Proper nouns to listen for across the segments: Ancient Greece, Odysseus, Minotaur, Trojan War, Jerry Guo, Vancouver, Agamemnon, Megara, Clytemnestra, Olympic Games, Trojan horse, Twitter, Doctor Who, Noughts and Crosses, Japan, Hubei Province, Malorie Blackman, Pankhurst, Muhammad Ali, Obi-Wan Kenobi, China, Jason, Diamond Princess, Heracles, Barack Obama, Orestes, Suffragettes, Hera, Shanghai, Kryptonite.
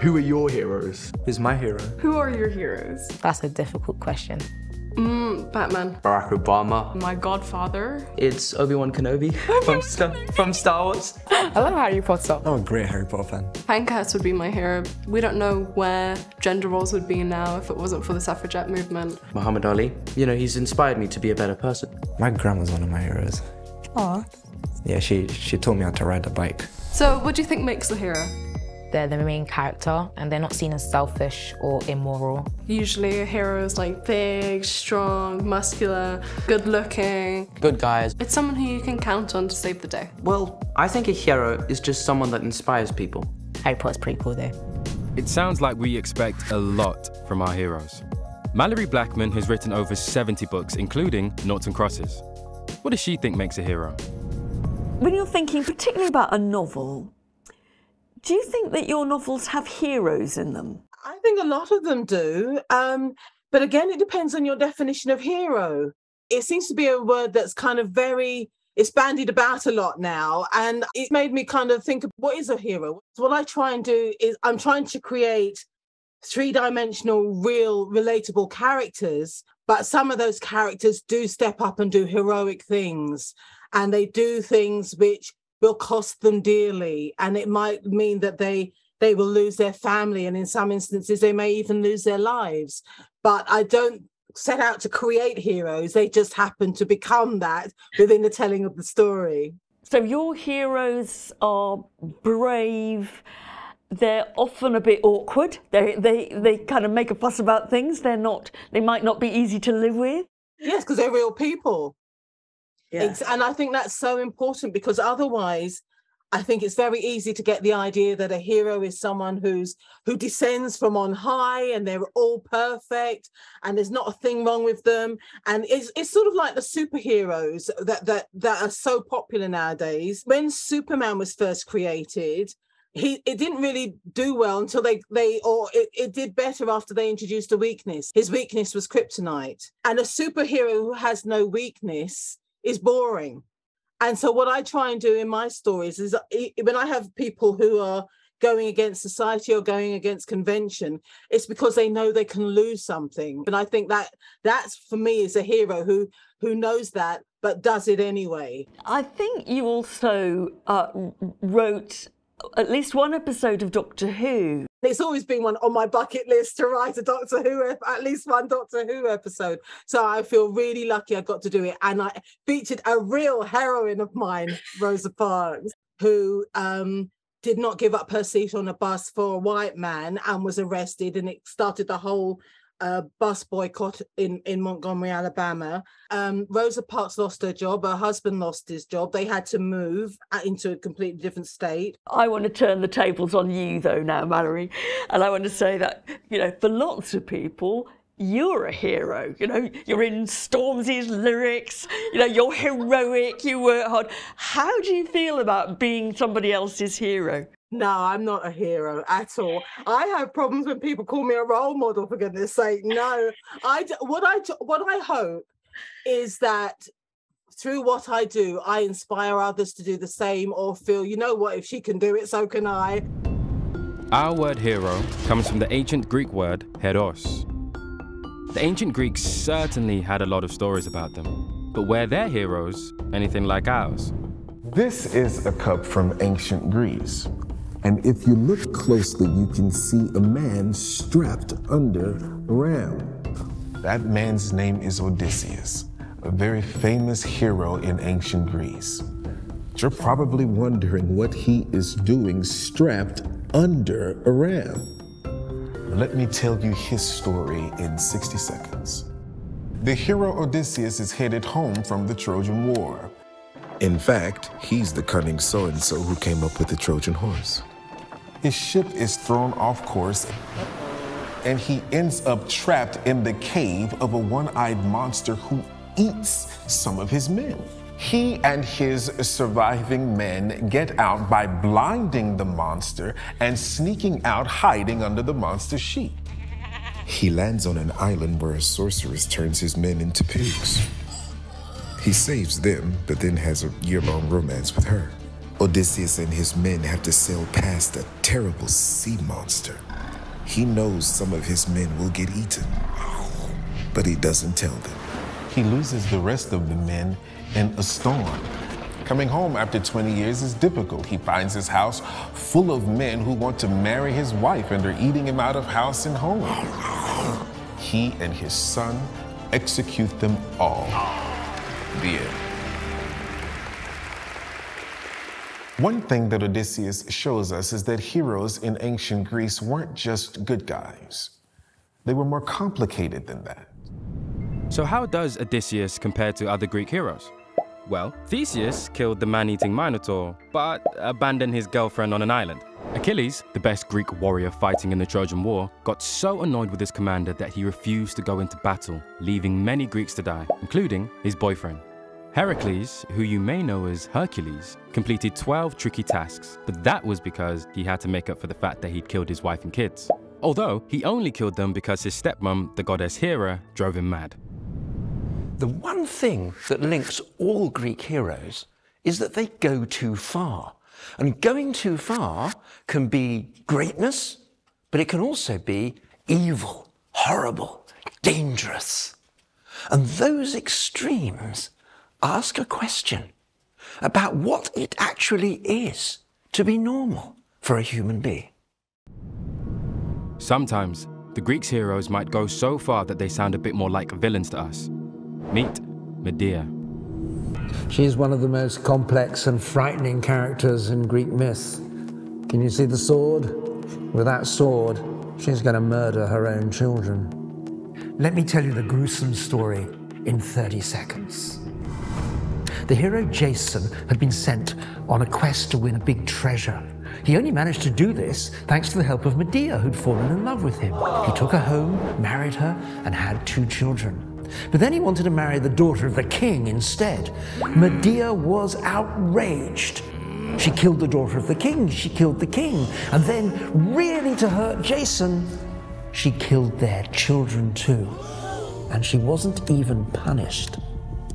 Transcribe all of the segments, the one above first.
Who are your heroes? Who's my hero? Who are your heroes? That's a difficult question. Batman. Barack Obama. My godfather. It's Obi-Wan Kenobi from Star Wars. I love Harry Potter. I'm a great Harry Potter fan. Pankhurst would be my hero. We don't know where gender roles would be now if it wasn't for the suffragette movement. Muhammad Ali. You know, he's inspired me to be a better person. My grandma's one of my heroes. Aw. Yeah, she taught me how to ride a bike. So what do you think makes a hero? They're the main character and they're not seen as selfish or immoral. Usually a hero is like big, strong, muscular, good looking. Good guys. It's someone who you can count on to save the day. Well, I think a hero is just someone that inspires people. Harry Potter's pretty cool though. It sounds like we expect a lot from our heroes. Malorie Blackman has written over 70 books, including Noughts and Crosses. What does she think makes a hero? When you're thinking particularly about a novel, do you think that your novels have heroes in them? I think a lot of them do, but again, it depends on your definition of hero. It seems to be a word that's kind of it's bandied about a lot now, and it made me kind of think, what is a hero? So what I try and do is I'm trying to create three-dimensional, real, relatable characters, but some of those characters do step up and do heroic things, and they do things which will cost them dearly, and it might mean that they will lose their family, and in some instances they may even lose their lives. But I don't set out to create heroes, they just happen to become that within the telling of the story. So your heroes are brave, they're often a bit awkward, they kind of make a fuss about things, they might not be easy to live with. Yes, because they're real people. Yeah. And I think that's so important, because otherwise I think it's very easy to get the idea that a hero is someone who descends from on high and they're all perfect and there's not a thing wrong with them. And it's sort of like the superheroes that are so popular nowadays. When Superman was first created, it didn't really do well until it did better after they introduced a weakness. His weakness was kryptonite. And a superhero who has no weakness is boring. And so what I try and do in my stories is, when I have people who are going against society or going against convention, it's because they know they can lose something. And I think that's for me is a hero who knows that but does it anyway. I think you also wrote at least one episode of Doctor Who. It's always been one on my bucket list to write a Doctor Who, at least one Doctor Who episode. So I feel really lucky I got to do it. And I featured a real heroine of mine, Rosa Parks, who did not give up her seat on a bus for a white man and was arrested. And it started the whole bus boycott in Montgomery, Alabama. Rosa Parks lost her job, her husband lost his job, they had to move into a completely different state. I want to turn the tables on you though now, Malorie, and I want to say that, you know, for lots of people, you're a hero, you know, you're in Stormzy's lyrics, you know, you're heroic, you work hard. How do you feel about being somebody else's hero? No, I'm not a hero at all. I have problems when people call me a role model, for goodness sake. No, what I hope is that through what I do, I inspire others to do the same or feel, you know what, if she can do it, so can I. Our word hero comes from the ancient Greek word heros. The ancient Greeks certainly had a lot of stories about them, but were their heroes anything like ours? This is a cup from ancient Greece. And if you look closely, you can see a man strapped under a ram. That man's name is Odysseus, a very famous hero in ancient Greece. You're probably wondering what he is doing strapped under a ram. Let me tell you his story in 60 seconds. The hero Odysseus is headed home from the Trojan War. In fact, he's the cunning so-and-so who came up with the Trojan horse. His ship is thrown off course, and he ends up trapped in the cave of a one-eyed monster who eats some of his men. He and his surviving men get out by blinding the monster and sneaking out, hiding under the monster's sheet. He lands on an island where a sorceress turns his men into pigs. He saves them, but then has a year-long romance with her. Odysseus and his men have to sail past a terrible sea monster. He knows some of his men will get eaten, but he doesn't tell them. He loses the rest of the men in a storm. Coming home after 20 years is difficult. He finds his house full of men who want to marry his wife, and are eating him out of house and home. He and his son execute them all. The end. One thing that Odysseus shows us is that heroes in ancient Greece weren't just good guys. They were more complicated than that. So how does Odysseus compare to other Greek heroes? Well, Theseus killed the man-eating Minotaur, but abandoned his girlfriend on an island. Achilles, the best Greek warrior fighting in the Trojan War, got so annoyed with his commander that he refused to go into battle, leaving many Greeks to die, including his boyfriend. Heracles, who you may know as Hercules, completed 12 tricky tasks, but that was because he had to make up for the fact that he'd killed his wife and kids. Although, he only killed them because his stepmom, the goddess Hera, drove him mad. The one thing that links all Greek heroes is that they go too far. And going too far can be greatness, but it can also be evil, horrible, dangerous. And those extremes ask a question about what it actually is to be normal for a human being. Sometimes, the Greeks' heroes might go so far that they sound a bit more like villains to us. Meet Medea. She's one of the most complex and frightening characters in Greek myth. Can you see the sword? With that sword, she's going to murder her own children. Let me tell you the gruesome story in 30 seconds. The hero Jason had been sent on a quest to win a big treasure. He only managed to do this thanks to the help of Medea, who'd fallen in love with him. He took her home, married her, and had 2 children. But then he wanted to marry the daughter of the king instead. Medea was outraged. She killed the daughter of the king, she killed the king. And then, really to hurt Jason, she killed their children too. And she wasn't even punished.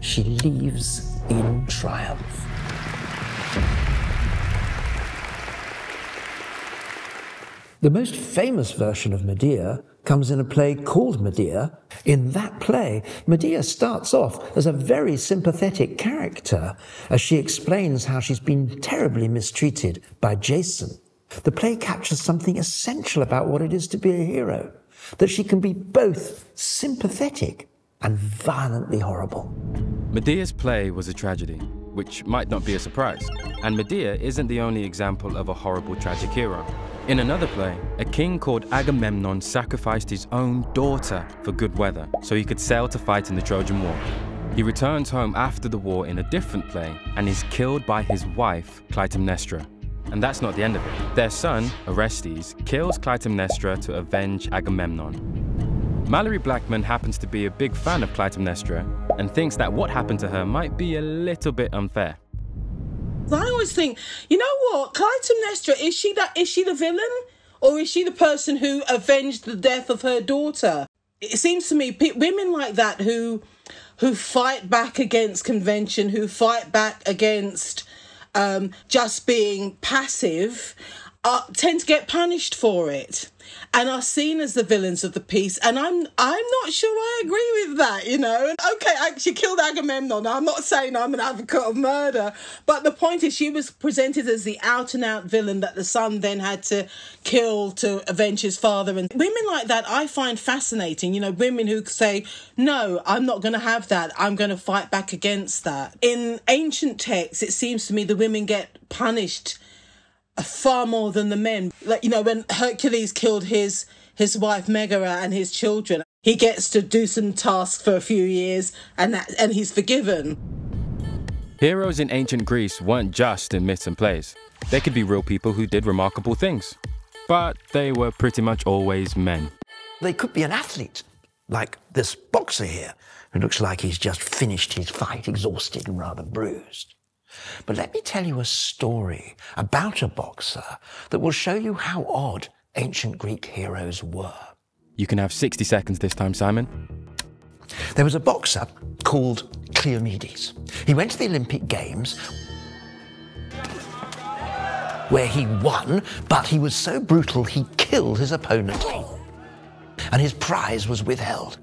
She leaves in triumph. The most famous version of Medea comes in a play called Medea. In that play, Medea starts off as a very sympathetic character as she explains how she's been terribly mistreated by Jason. The play captures something essential about what it is to be a hero, that she can be both sympathetic and violently horrible. Medea's play was a tragedy, which might not be a surprise. And Medea isn't the only example of a horrible tragic hero. In another play, a king called Agamemnon sacrificed his own daughter for good weather, so he could sail to fight in the Trojan War. He returns home after the war in a different play and is killed by his wife, Clytemnestra. And that's not the end of it. Their son, Orestes, kills Clytemnestra to avenge Agamemnon. Malorie Blackman happens to be a big fan of Clytemnestra and thinks that what happened to her might be a little bit unfair. I always think, you know what, Clytemnestra, is she the villain? Or is she the person who avenged the death of her daughter? It seems to me women like that who fight back against convention, who fight back against just being passive, tend to get punished for it and are seen as the villains of the piece. And I'm not sure I agree with that, you know. And okay, she killed Agamemnon. I'm not saying I'm an advocate of murder, but the point is she was presented as the out-and-out villain that the son then had to kill to avenge his father. And women like that I find fascinating, you know, women who say, no, I'm not going to have that. I'm going to fight back against that. In ancient texts, it seems to me the women get punished far more than the men. Like, you know, when Hercules killed his wife Megara and his children, he gets to do some tasks for a few years and he's forgiven. Heroes in ancient Greece weren't just in myths and plays. They could be real people who did remarkable things, but they were pretty much always men. They could be an athlete, like this boxer here, who looks like he's just finished his fight, exhausted and rather bruised. But let me tell you a story about a boxer that will show you how odd ancient Greek heroes were. You can have 60 seconds this time, Simon. There was a boxer called Cleomedes. He went to the Olympic Games. where he won, but he was so brutal he killed his opponent, and his prize was withheld.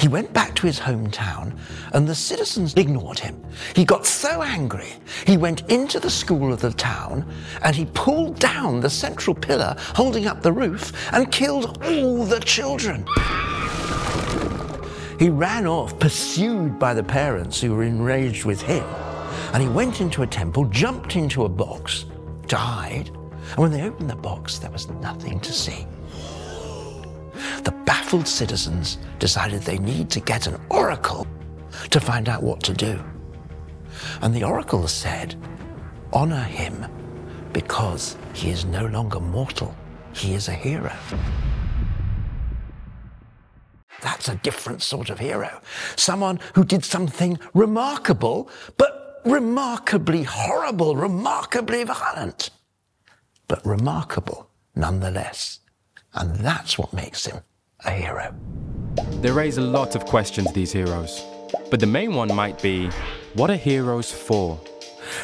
He went back to his hometown, and the citizens ignored him. He got so angry, he went into the school of the town, and he pulled down the central pillar holding up the roof and killed all the children. He ran off, pursued by the parents who were enraged with him, and he went into a temple, jumped into a box to hide, and when they opened the box, there was nothing to see. The baffled citizens decided they need to get an oracle to find out what to do. And the oracle said, "Honor him, because he is no longer mortal. He is a hero." That's a different sort of hero. Someone who did something remarkable, but remarkably horrible, remarkably violent, but remarkable nonetheless. And that's what makes him a hero. They raise a lot of questions, these heroes. But the main one might be, what are heroes for?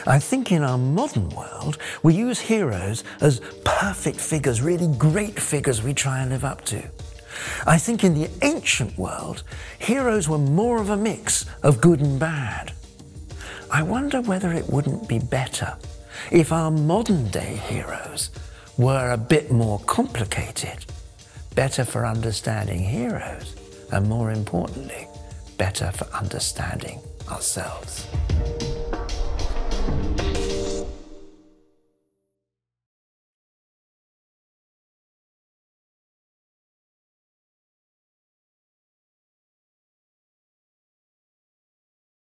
I think in our modern world, we use heroes as perfect figures, really great figures we try and live up to. I think in the ancient world, heroes were more of a mix of good and bad. I wonder whether it wouldn't be better if our modern-day heroes were a bit more complicated, better for understanding heroes, and more importantly, better for understanding ourselves.